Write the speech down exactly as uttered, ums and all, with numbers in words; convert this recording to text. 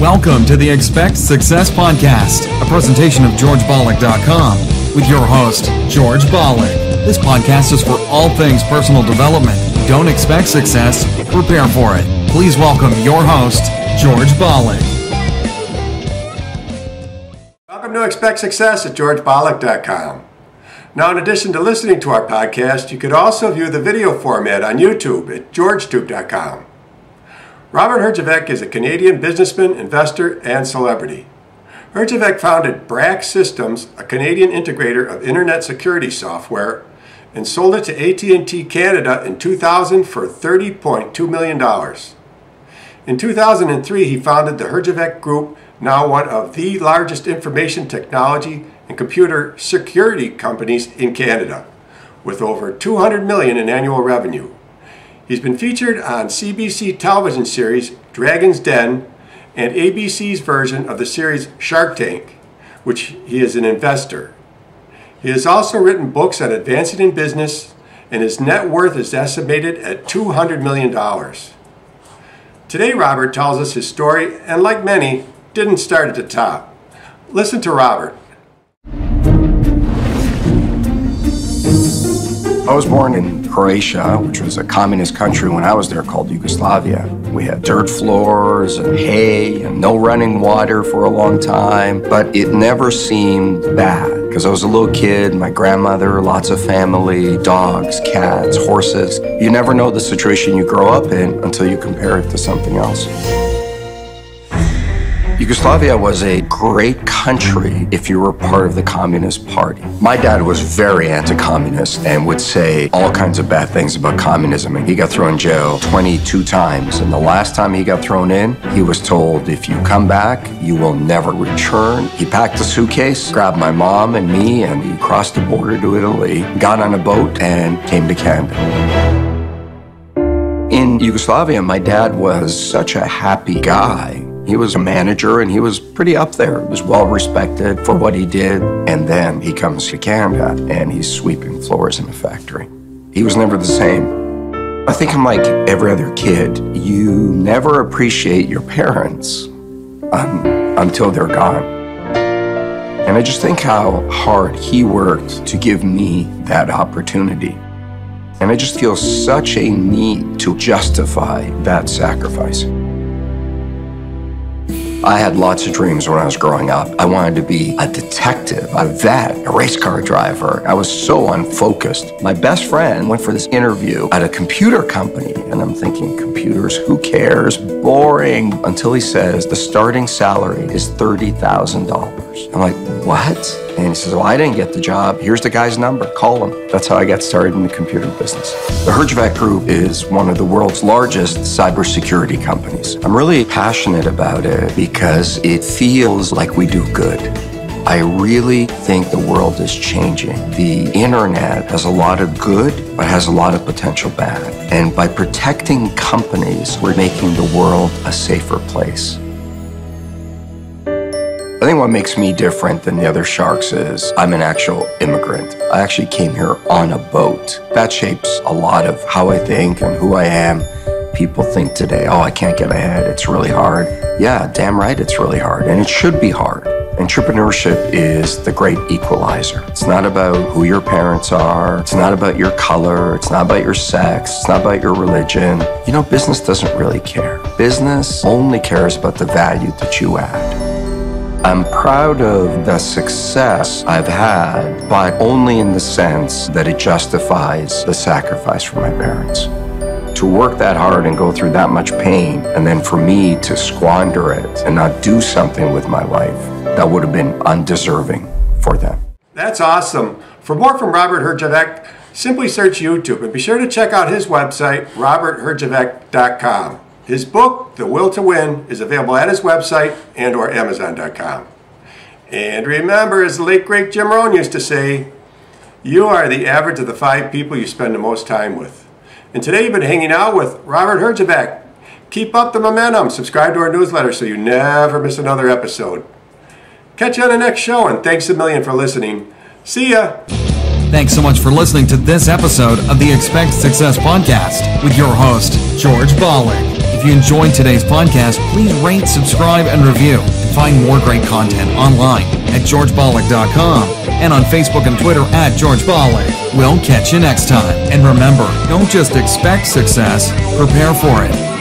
Welcome to the Expect Success Podcast, a presentation of George Balek dot com with your host, George Balek. This podcast is for all things personal development. Don't expect success, prepare for it. Please welcome your host, George Balek. Welcome to Expect Success at George Balek dot com. Now, in addition to listening to our podcast, you could also view the video format on YouTube at George Tube dot com. Robert Herjavec is a Canadian businessman, investor, and celebrity. Herjavec founded BRAK Systems, a Canadian integrator of internet security software, and sold it to A T and T Canada in two thousand for thirty point two million dollars. In two thousand three, he founded the Herjavec Group, now one of the largest information technology and computer security companies in Canada, with over two hundred million dollars in annual revenue. He's been featured on C B C television series Dragon's Den and A B C's version of the series Shark Tank, which he is an investor. He has also written books on advancing in business, and his net worth is estimated at two hundred million dollars. Today, Robert tells us his story, and like many, didn't start at the top. Listen to Robert. I was born in Croatia, which was a communist country when I was there called Yugoslavia. We had dirt floors and hay and no running water for a long time, but it never seemed bad because I was a little kid, my grandmother, lots of family, dogs, cats, horses. You never know the situation you grow up in until you compare it to something else. Yugoslavia was a great country if you were part of the Communist Party. My dad was very anti-communist and would say all kinds of bad things about communism. And he got thrown in jail twenty-two times. And the last time he got thrown in, he was told, if you come back, you will never return. He packed a suitcase, grabbed my mom and me, and he crossed the border to Italy, got on a boat, and came to Canada. In Yugoslavia, my dad was such a happy guy. He was a manager and he was pretty up there. He was well respected for what he did. And then he comes to Canada and he's sweeping floors in a factory. He was never the same. I think I'm like every other kid. You never appreciate your parents um, until they're gone. And I just think how hard he worked to give me that opportunity. And I just feel such a need to justify that sacrifice. I had lots of dreams when I was growing up. I wanted to be a detective, a vet, a race car driver. I was so unfocused. My best friend went for this interview at a computer company, and I'm thinking, computers, who cares? Boring. Until he says, the starting salary is thirty thousand dollars. I'm like, what? And he says, well, I didn't get the job. Here's the guy's number. Call him. That's how I got started in the computer business. The Herjavec Group is one of the world's largest cybersecurity companies. I'm really passionate about it because it feels like we do good. I really think the world is changing. The internet has a lot of good, but has a lot of potential bad. And by protecting companies, we're making the world a safer place. I think what makes me different than the other sharks is I'm an actual immigrant. I actually came here on a boat. That shapes a lot of how I think and who I am. People think today, oh, I can't get ahead, it's really hard. Yeah, damn right it's really hard, and it should be hard. Entrepreneurship is the great equalizer. It's not about who your parents are. It's not about your color. It's not about your sex. It's not about your religion. You know, business doesn't really care. Business only cares about the value that you add. I'm proud of the success I've had, but only in the sense that it justifies the sacrifice for my parents. To work that hard and go through that much pain, and then for me to squander it and not do something with my life, that would have been undeserving for them. That's awesome. For more from Robert Herjavec, simply search YouTube and be sure to check out his website, robert herjavec dot com. His book, The Will to Win, is available at his website and or amazon dot com. And remember, as the late, great Jim Rohn used to say, you are the average of the five people you spend the most time with. And today you've been hanging out with Robert Herjavec. Keep up the momentum. Subscribe to our newsletter so you never miss another episode. Catch you on the next show, and thanks a million for listening. See ya. Thanks so much for listening to this episode of the Expect Success Podcast with your host, George Balek. you enjoyed today's podcast, please rate, subscribe, and review. And find more great content online at George Balek dot com and on Facebook and Twitter at George Balek. We'll catch you next time. And remember, don't just expect success, prepare for it.